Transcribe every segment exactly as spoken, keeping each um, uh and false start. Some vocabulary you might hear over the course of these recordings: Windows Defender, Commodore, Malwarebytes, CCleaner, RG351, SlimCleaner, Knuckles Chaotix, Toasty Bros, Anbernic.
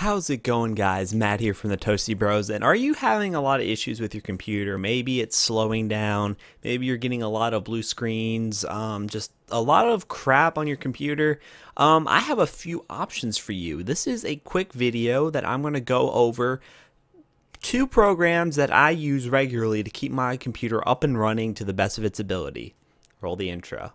How's it going, guys? Matt here from the Toasty Bros, and are you having a lot of issues with your computer? Maybe it's slowing down, maybe you're getting a lot of blue screens, um, just a lot of crap on your computer. Um, I have a few options for you. This is a quick video that I'm going to go over two programs that I use regularly to keep my computer up and running to the best of its ability. Roll the intro.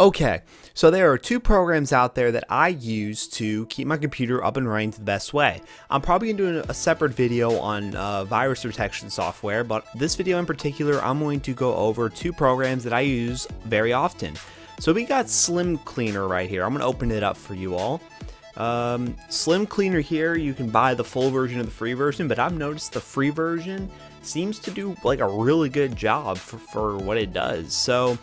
Okay, so there are two programs out there that I use to keep my computer up and running the best way. I'm probably going to do a separate video on uh, virus protection software, but this video in particular, I'm going to go over two programs that I use very often. So we got SlimCleaner right here. I'm going to open it up for you all. Um, SlimCleaner here, you can buy the full version or the free version, but I've noticed the free version seems to do like a really good job for, for what it does. So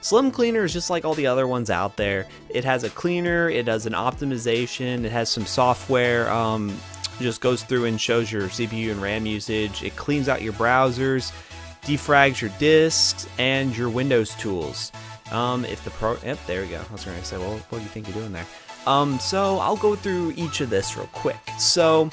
SlimCleaner is just like all the other ones out there. It has a cleaner, it does an optimization, it has some software, um, just goes through and shows your C P U and RAM usage. It cleans out your browsers, defrags your disks, and your Windows tools. Um, if the pro, yep, there we go. I was going to say, well, what do you think you're doing there? Um, so I'll go through each of this real quick. So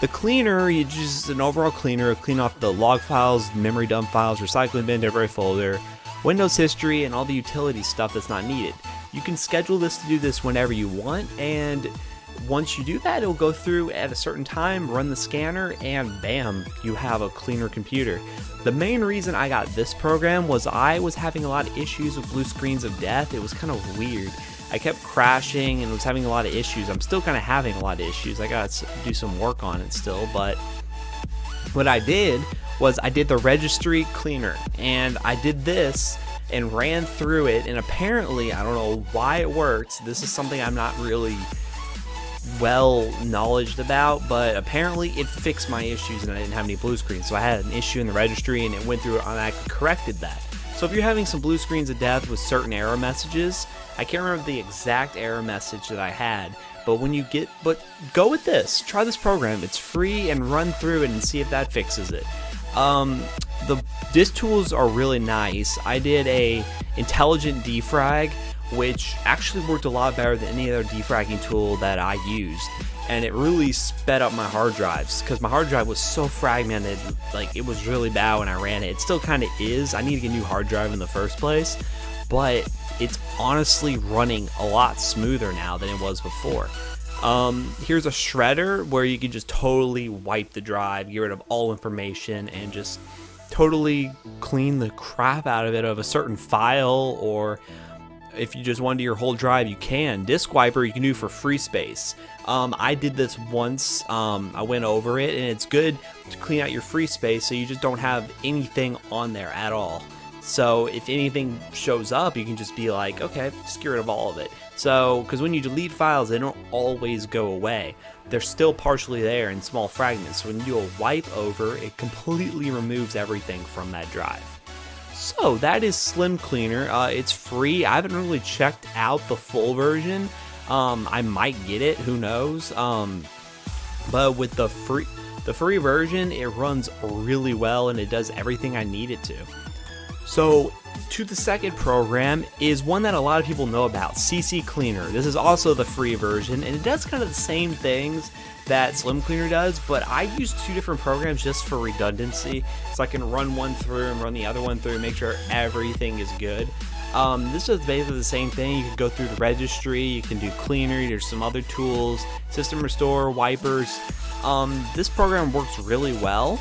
the cleaner, you just an overall cleaner, clean off the log files, memory dump files, recycling bin, temporary folder, Windows history, and all the utility stuff that's not needed. You can schedule this to do this whenever you want, and once you do that, it'll go through at a certain time, run the scanner, and bam, you have a cleaner computer. The main reason I got this program was I was having a lot of issues with blue screens of death. It was kind of weird. I kept crashing and was having a lot of issues. I'm still kind of having a lot of issues. I gotta do some work on it still, but what I did was I did the registry cleaner, and I did this and ran through it, and apparently, I don't know why it works. This is something I'm not really well knowledgeable about, but apparently it fixed my issues and I didn't have any blue screens. So I had an issue in the registry and it went through it and I corrected that. So if you're having some blue screens of death with certain error messages, I can't remember the exact error message that I had, but when you get, but go with this, try this program. It's free, and run through it and see if that fixes it. Um, the disk tools are really nice. I did a intelligent defrag, which actually worked a lot better than any other defragging tool that I used, and it really sped up my hard drives because my hard drive was so fragmented. Like, it was really bad when I ran it. It still kind of is. I need to get a new hard drive in the first place, but it's honestly running a lot smoother now than it was before. Um, here's a shredder where you can just totally wipe the drive, get rid of all information, and just totally clean the crap out of it of a certain file, or if you just want to do your whole drive, you can. Disk wiper you can do for free space. Um, I did this once, um, I went over it, and it's good to clean out your free space so you just don't have anything on there at all. So if anything shows up, you can just be like, okay, just get rid of all of it. So, because when you delete files, they don't always go away. They're still partially there in small fragments. So when you do a wipe over, it completely removes everything from that drive. So that is SlimCleaner. Uh, it's free. I haven't really checked out the full version. Um, I might get it. Who knows? Um, but with the free, the free version, it runs really well and it does everything I need it to. So to the second program is one that a lot of people know about, CCleaner. This is also the free version, and it does kind of the same things that SlimCleaner does, but I use two different programs just for redundancy, so I can run one through and run the other one through and make sure everything is good. Um, this is basically the same thing. You can go through the registry, you can do cleaner, there's some other tools, system restore, wipers. Um, this program works really well.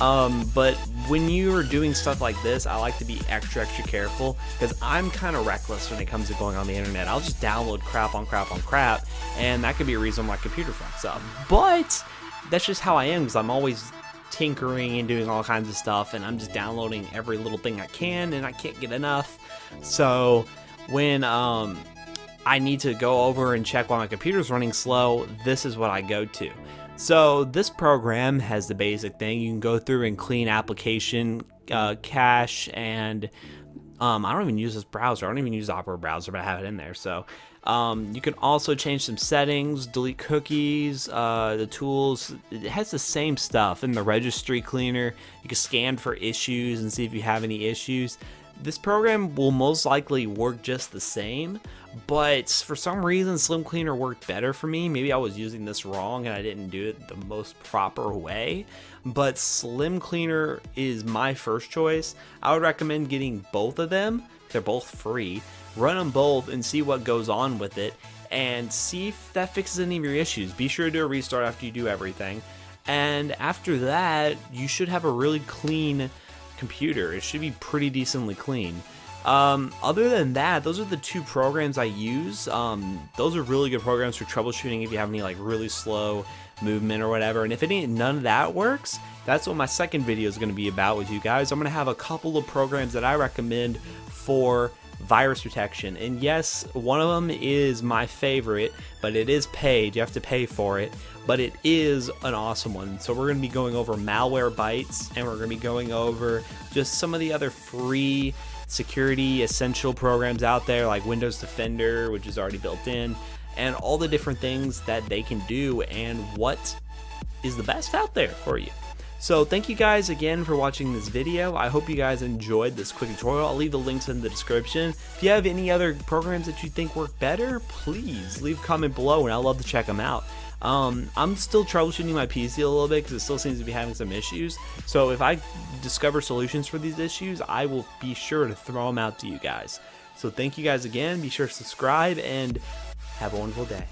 Um, but when you are doing stuff like this, I like to be extra, extra careful because I'm kind of reckless when it comes to going on the internet. I'll just download crap on crap on crap, and that could be a reason my computer fucks up. But that's just how I am because I'm always tinkering and doing all kinds of stuff, and I'm just downloading every little thing I can, and I can't get enough. So when um, I need to go over and check why my computer's running slow, this is what I go to. So this program has the basic thing. You can go through and clean application uh, cache and Um, I don't even use this browser. I don't even use Opera browser, but I have it in there. So um, you can also change some settings, delete cookies, uh, the tools. It has the same stuff in the registry cleaner. You can scan for issues and see if you have any issues. This program will most likely work just the same, but for some reason SlimCleaner worked better for me. Maybe I was using this wrong and I didn't do it the most proper way, but SlimCleaner is my first choice. I would recommend getting both of them. They're both free. Run them both and see what goes on with it and see if that fixes any of your issues. Be sure to do a restart after you do everything. And after that, you should have a really clean computer. It should be pretty decently clean. Um, other than that, those are the two programs I use. Um, those are really good programs for troubleshooting if you have any like really slow movement or whatever. And if any none of that works, that's what my second video is going to be about with you guys. I'm going to have a couple of programs that I recommend for virus protection, and yes, one of them is my favorite, but it is paid. You have to pay for it, but it is an awesome one. So we're going to be going over Malwarebytes, and we're going to be going over just some of the other free security essential programs out there, like Windows Defender, which is already built in, and all the different things that they can do and what is the best out there for you. So thank you guys again for watching this video. I hope you guys enjoyed this quick tutorial. I'll leave the links in the description. If you have any other programs that you think work better, please leave a comment below and I'd love to check them out. Um, I'm still troubleshooting my P C a little bit because it still seems to be having some issues. So if I discover solutions for these issues, I will be sure to throw them out to you guys. So thank you guys again. Be sure to subscribe and have a wonderful day.